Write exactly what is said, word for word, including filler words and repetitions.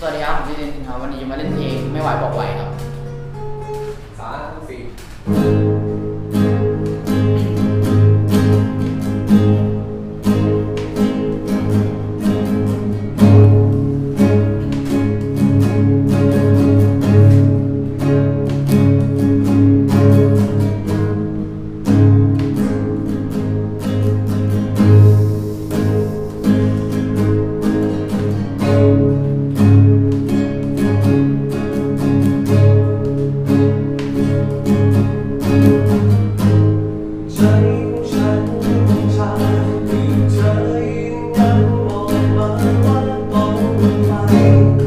สวัสดีครับผมชื่อเดนครับวันนี้มาเล่นเพลงไม่ไหวบอกไวครับสามสี่Thank you.